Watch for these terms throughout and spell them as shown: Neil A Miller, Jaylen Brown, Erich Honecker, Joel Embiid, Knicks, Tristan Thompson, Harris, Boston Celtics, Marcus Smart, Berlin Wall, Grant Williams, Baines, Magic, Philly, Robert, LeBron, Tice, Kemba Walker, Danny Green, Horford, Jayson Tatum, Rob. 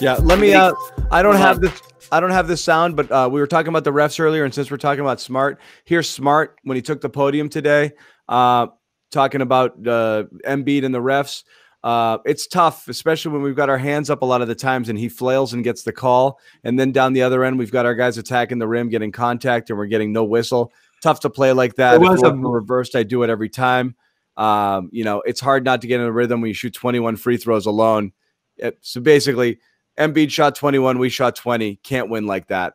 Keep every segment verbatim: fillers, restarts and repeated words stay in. Yeah, let me. Uh, I don't have this. I don't have this sound, but uh, we were talking about the refs earlier, and since we're talking about Smart, here's Smart when he took the podium today, uh, talking about uh, Embiid and the refs. Uh, it's tough, especially when we've got our hands up a lot of the times and he flails and gets the call. And then down the other end, we've got our guys attacking the rim, getting contact, and we're getting no whistle. Tough to play like that. It was a reversed. I do it every time. Um, you know, it's hard not to get in a rhythm when you shoot twenty-one free throws alone. It, so basically, Embiid shot twenty-one, we shot twenty. Can't win like that.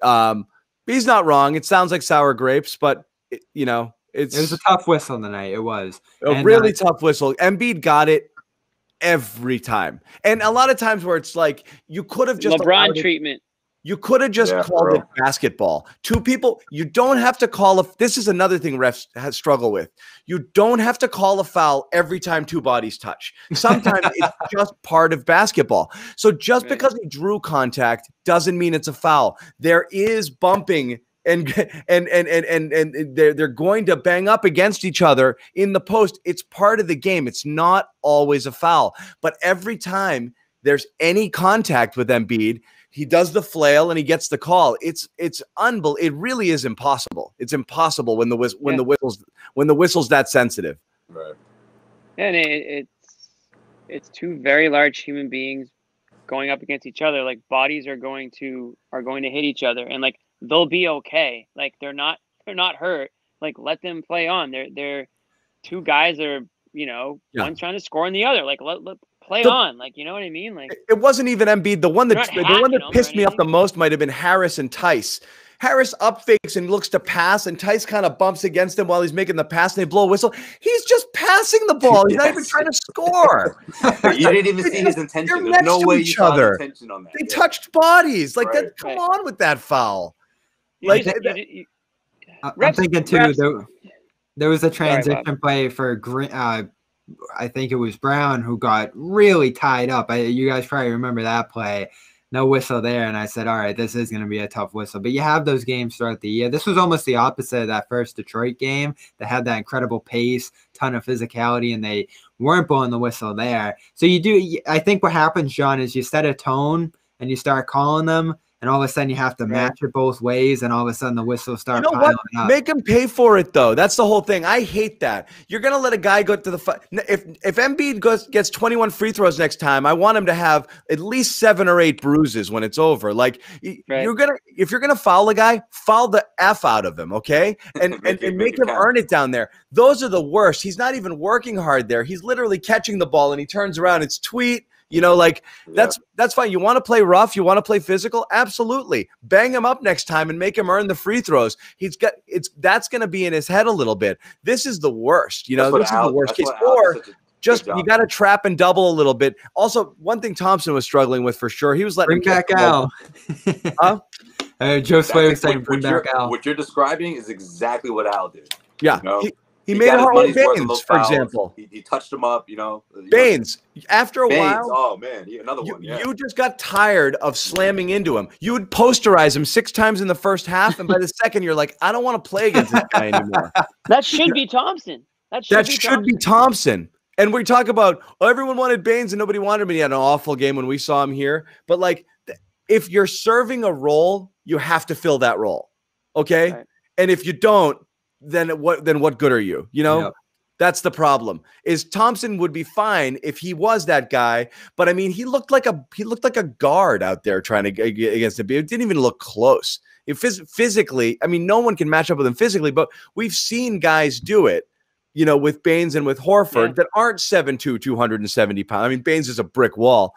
Um, he's not wrong. It sounds like sour grapes, but it, you know, it's it was a tough whistle tonight. It was a and, really uh, tough whistle. Embiid got it every time, and a lot of times where it's like you could have just LeBron treatment. You could have just yeah, called bro. it basketball. Two people, you don't have to call a – this is another thing refs has struggle with. You don't have to call a foul every time two bodies touch. Sometimes it's just part of basketball. So just right. because he drew contact doesn't mean it's a foul. There is bumping and and and and and, and they're, they're going to bang up against each other in the post. It's part of the game. It's not always a foul. But every time there's any contact with Embiid – he does the flail and he gets the call. It's it's unbel. It really is impossible. It's impossible when the whis when yeah. the whistle's when the whistle's that sensitive. Right. And it, it's it's two very large human beings going up against each other. Like bodies are going to are going to hit each other, and like they'll be okay. Like they're not they're not hurt. Like let them play on. They're they're two guys that are you know yeah. one's trying to score on the other. Like let let. Play the, on, like you know what I mean. Like it wasn't even Embiid. The one that the one that pissed me off the most might have been Harris and Tice. Harris up fakes and looks to pass, and Tice kind of bumps against him while he's making the pass, and they blow a whistle. He's just passing the ball. He's yes. not even trying to score. You didn't even see his intention. There's no way you saw his intention on that. They yeah. touched bodies. Like right. that. Come right. on with that foul. You like just, that, you, you, you, I'm refs, thinking too. Refs, there, there was a transition sorry, play for Green. Uh, I think it was Brown who got really tied up. I, you guys probably remember that play. No whistle there. And I said, all right, this is going to be a tough whistle. But you have those games throughout the year. This was almost the opposite of that first Detroit game that had that incredible pace, ton of physicality, and they weren't blowing the whistle there. So you do – I think what happens, John, is you set a tone and you start calling them. And all of a sudden, you have to match it both ways, and all of a sudden, the whistles start you know piling what? up. Make him pay for it, though. That's the whole thing. I hate that. You're gonna let a guy go to the if if Embiid goes gets twenty-one free throws next time. I want him to have at least seven or eight bruises when it's over. Like right. you're gonna if you're gonna foul a guy, foul the F out of him, okay? And and, and, and make him count. earn it down there. Those are the worst. He's not even working hard there. He's literally catching the ball, and he turns around. It's tweet. You know, like that's yeah. that's fine. You want to play rough, you want to play physical, absolutely. Bang him up next time and make him earn the free throws. He's got it's that's going to be in his head a little bit. This is the worst. You know, that's this is Al, the worst case. Or just you got to trap and double a little bit. Also, one thing Thompson was struggling with for sure, he was letting bring back Al. huh? Uh, Joe Sway was saying, "Bring back Al." What you're describing is exactly what Al did. Yeah. You know? he, He, he made a hard Baines, for example. He, he touched him up, you know. You Baines, know. after a Baines. while. Oh, man, yeah, another you, one. Yeah. You just got tired of slamming into him. You would posterize him six times in the first half, and by the second, you're like, I don't want to play against this guy anymore. That should be Thompson. That should, that be, should Thompson. be Thompson. And we talk about, oh, everyone wanted Baines and nobody wanted him, and he had an awful game when we saw him here. But, like, if you're serving a role, you have to fill that role, okay? Right. And if you don't, then what then what good are you? You know, yeah. that's the problem. Is Thompson would be fine if he was that guy, but I mean, he looked like a he looked like a guard out there trying to against him. It didn't even look close. If phys physically, I mean, no one can match up with him physically, but we've seen guys do it, you know, with Baines and with Horford yeah. that aren't seven two, two hundred seventy pounds. I mean, Baines is a brick wall.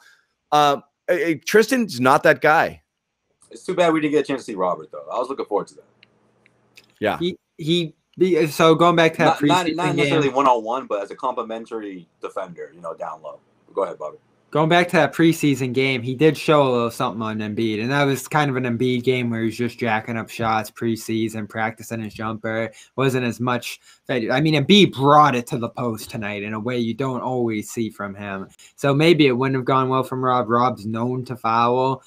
Um uh, Tristan's not that guy. It's too bad we didn't get a chance to see Robert though. I was looking forward to that. Yeah. He He so going back to that not, not, not necessarily one on one, but as a complimentary defender, you know, down low. Go ahead, Bobby. Going back to that preseason game, he did show a little something on Embiid, and that was kind of an Embiid game where he was just jacking up shots preseason, practicing his jumper. Wasn't as much. I mean, Embiid brought it to the post tonight in a way you don't always see from him. So maybe it wouldn't have gone well from Rob. Rob's known to foul.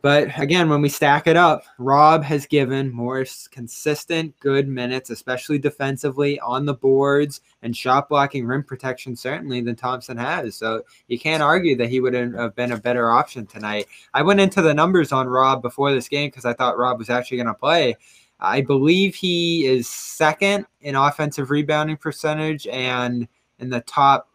But again, when we stack it up, Rob has given more consistent, good minutes, especially defensively on the boards and shot blocking, rim protection, certainly, than Thompson has. So you can't argue that he would have been a better option tonight. I went into the numbers on Rob before this game because I thought Rob was actually going to play. I believe he is second in offensive rebounding percentage and in the top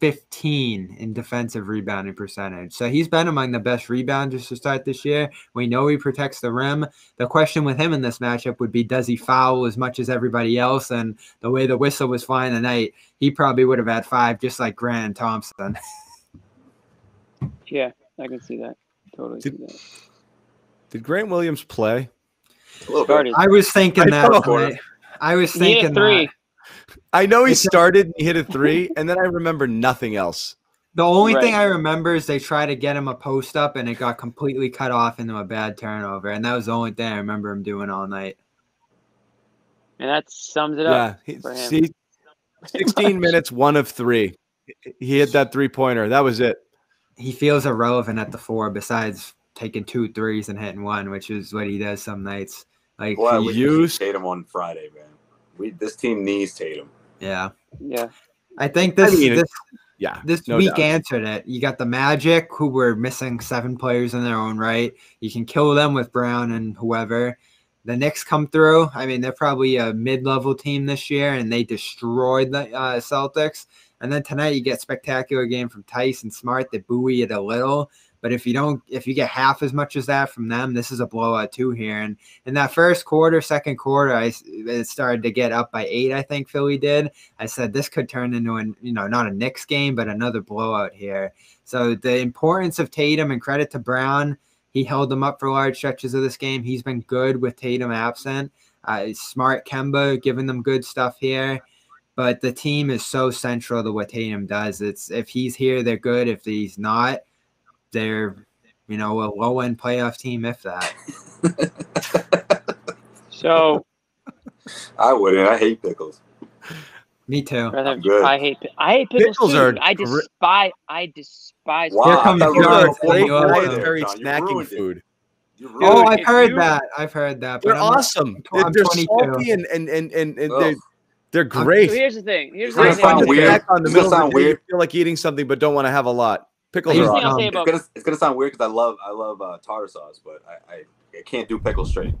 fifteen in defensive rebounding percentage. So he's been among the best rebounders to start this year. We know he protects the rim. The question with him in this matchup would be, does he foul as much as everybody else? And the way the whistle was flying tonight, he probably would have had five, just like Grant Thompson. Yeah, I can see that. Totally did, see that. Did Grant Williams play? I was thinking I that. Right? I was thinking three. That. I know he started and he hit a three, and then I remember nothing else. The only right. thing I remember is they tried to get him a post up, and it got completely cut off into a bad turnover, and that was the only thing I remember him doing all night. And that sums it yeah, up he, for him. He, sixteen minutes, one of three. He hit that three-pointer. That was it. He feels irrelevant at the four besides taking two threes and hitting one, which is what he does some nights. Like well, he used Tatum on Friday, man. We, this team needs Tatum. Yeah. Yeah. I think this I mean, this, yeah, this no week doubt. Answered it. You got the Magic, who were missing seven players in their own right. You can kill them with Brown and whoever. The Knicks come through. I mean, they're probably a mid-level team this year, and they destroyed the uh, Celtics. And then tonight you get spectacular game from Tice and Smart that buoy it a little. But if you don't, if you get half as much as that from them, this is a blowout too here. And in that first quarter, second quarter, I it started to get up by eight. I think Philly did. I said this could turn into an you know not a Knicks game, but another blowout here. So the importance of Tatum, and credit to Brown, he held them up for large stretches of this game. He's been good with Tatum absent. Uh, Smart, Kemba, giving them good stuff here. But the team is so central to what Tatum does. It's if he's here, they're good. If he's not, they're, you know, a low-end playoff team, if that. So, I wouldn't. I hate pickles. Me too. I'm good. I hate. I hate pickles. Pickles too. Are I despise. I despise. Wow. Here comes dietary snacking food. Oh, I've heard that. I've heard that. They're awesome. I'm they're salty and and and and, and oh. they're they're great. So here's the thing. Here's the thing. On the middle of the day, you feel like eating something, but don't want to have a lot. Pickles are awesome. It's gonna, it's gonna sound weird because I love I love uh, tartar sauce, but I, I I can't do pickles straight.